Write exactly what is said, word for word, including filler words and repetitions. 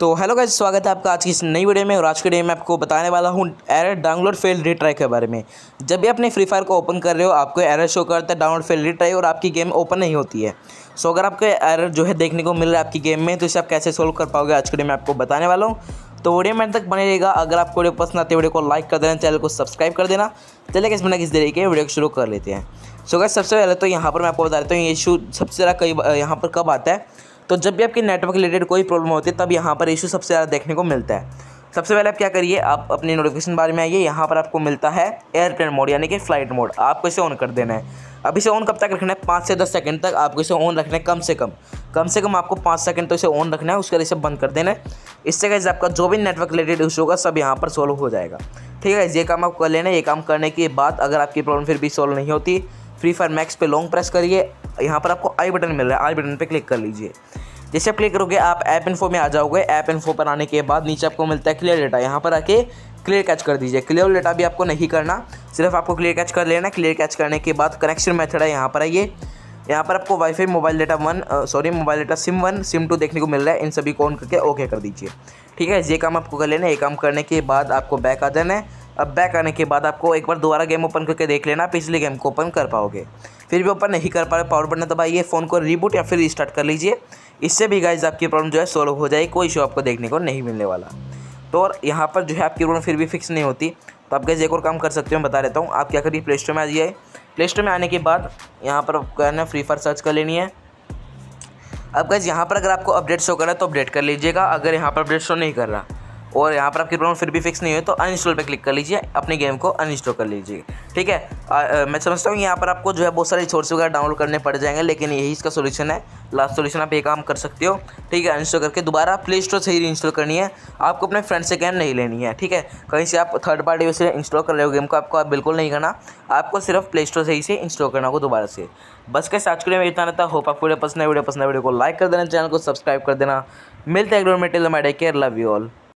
तो hello guys, स्वागत है आपका आज की इस नई वीडियो में। और आज के वीडियो में आपको बताने वाला हूँ एरर डाउनलोड फेल रिट्राई के बारे में। जब भी अपने फ्री फायर को ओपन कर रहे हो आपको एरर शो करता है डाउनलोड फेल रिट्राई और आपकी गेम ओपन नहीं होती है। सो अगर आपको एरर जो है देखने को मिल रहा है आपकी गेम में, तो इसे आप कैसे सोल्व कर पाओगे आज के वीडियो में आपको बताने वाला हूँ। तो वीडियो में तक बने रहेगा। अगर आपको वीडियो पसंद आते वीडियो को लाइक कर देना, चैनल को सब्सक्राइब कर देना। चलिए किस बिना किस तरीके वीडियो को शुरू कर लेते हैं। सो गाइस, सबसे पहले तो यहाँ पर मैं आपको बता देता हूँ ये इशू सबसे ज़्यादा कई यहाँ पर कब आता है। तो जब भी आपकी नेटवर्क रिलेटेड कोई प्रॉब्लम होती है तब यहाँ पर इशू सबसे ज़्यादा देखने को मिलता है। सबसे पहले आप क्या करिए, आप अपनी नोटिफिकेशन बार में आइए। यहाँ पर आपको मिलता है एयरप्लेन मोड यानी कि फ्लाइट मोड, आपको इसे ऑन कर देना है। अब इसे ऑन कब तक रखना है, पाँच से दस सेकंड तक आपको इसे ऑन रखना है। कम से कम कम से कम आपको पाँच सेकंड तो इसे ऑन रखना है, उसके बाद इसे बंद कर देना है। इससे गाइस आपका जो भी नेटवर्क रिलेटेड इशू होगा सब यहाँ पर सॉल्व हो जाएगा। ठीक है, ये काम आपको कर लेना है। ये काम करने के बाद अगर आपकी प्रॉब्लम फिर भी सॉल्व नहीं होती, फ्री फायर मैक्स पे लॉन्ग प्रेस करिए। यहाँ पर आपको आई बटन मिल रहा है, आई बटन पे क्लिक कर लीजिए। जैसे आप क्लिक करोगे आप ऐप इन्फो में आ जाओगे। ऐप इन्फो पर आने के बाद नीचे आपको मिलता है क्लियर डाटा, यहाँ पर आके क्लियर कैच कर दीजिए। क्लियर डाटा भी आपको नहीं करना, सिर्फ आपको क्लियर कैच कर लेना। क्लियर कैच करने के बाद कनेक्शन मेथड है, यहाँ पर आइए। यहाँ पर आपको wifi mobile data one sorry mobile data SIM one SIM two देखने को मिल रहा है, इन सभी को ऑन करके ओके कर दीजिए। ठीक है, ये काम आपको कर लेना है। ये काम करने के बाद आपको बैक आ जाना है। अब बैक आने के बाद आपको एक बार दोबारा गेम ओपन करके देख लेना, पिछली गेम को ओपन कर पाओगे। फिर भी ओपन नहीं कर पा रहे, पावर बटन दबाइए, फ़ोन को रीबूट या फिर रिस्टार्ट कर लीजिए। इससे भी गाइज आपकी प्रॉब्लम जो है सॉल्व हो जाएगी, कोई इशू आपको देखने को नहीं मिलने वाला। तो और यहाँ पर जो है आपकी प्रॉब्लम फिर भी फिक्स नहीं होती, तो आप गाइज एक और काम कर सकते हो, मैं बता देता हूँ। आप क्या करिए, प्ले स्टोर में आ जाइए। प्ले स्टोर में आने के बाद यहाँ पर आपको है ना फ्री फायर सर्च कर लेनी है। अब गाइज यहाँ पर अगर आपको अपडेट शो कर रहा है तो अपडेट कर लीजिएगा। अगर यहाँ पर अपडेट शो नहीं कर रहा और यहाँ पर आपकी प्रॉब्लम फिर भी फिक्स नहीं है तो अनइंस्टॉल पे क्लिक कर लीजिए, अपने गेम को अनइंस्टॉल कर लीजिए। ठीक है, आ, आ, मैं समझता हूँ यहाँ पर आपको जो है बहुत सारे रिसोर्स वगैरह डाउनलोड करने पड़ जाएंगे, लेकिन यही इसका सोल्यूशन है। लास्ट सोल्यूशन आप ये काम कर सकते हो। ठीक है, अनइंस्टॉल करके दोबारा प्ले स्टोर से ही इंस्टॉल करनी है, आपको अपने फ्रेंड से गेम नहीं लेनी है। ठीक है, कहीं से आप थर्ड पार्टी वे से इंस्टॉल कर रहे हो गेम को, आपको आप बिल्कुल नहीं करना, आपको सिर्फ प्ले स्टोर से ही से इंस्टॉल करना होगा दोबारा से। बस के साथ में इतना रहता। होप आपको वीडियो पसंद है, वीडियो पसंद है वीडियो को लाइक कर देना, चैनल को सब्सक्राइब कर देना। मिलते हैं, लव यू ऑल।